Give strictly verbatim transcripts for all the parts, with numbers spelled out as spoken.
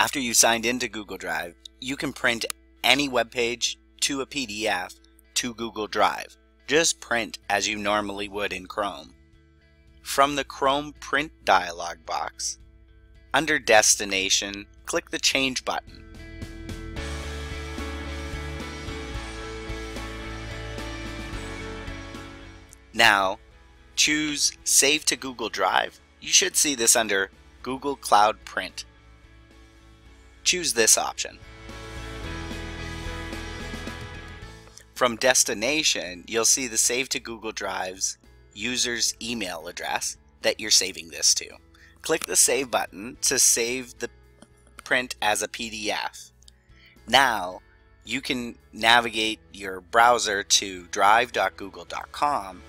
After you signed into Google Drive, you can print any web page to a P D F to Google Drive. Just print as you normally would in Chrome. From the Chrome Print dialog box, under Destination, click the Change button. Now, choose Save to Google Drive. You should see this under Google Cloud Print. Choose this option. From Destination, you'll see the Save to Google Drive's user's email address that you're saving this to. Click the Save button to save the print as a P D F. Now, you can navigate your browser to drive dot google dot com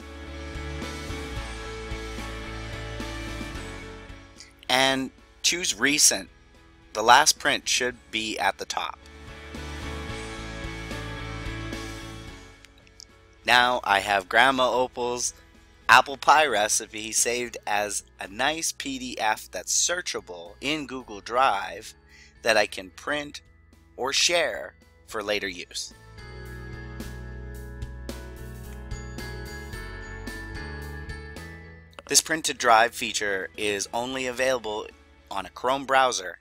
and choose Recent. The last print should be at the top. Now I have Grandma Opal's apple pie recipe saved as a nice P D F that's searchable in Google Drive that I can print or share for later use. This print to drive feature is only available on a Chrome browser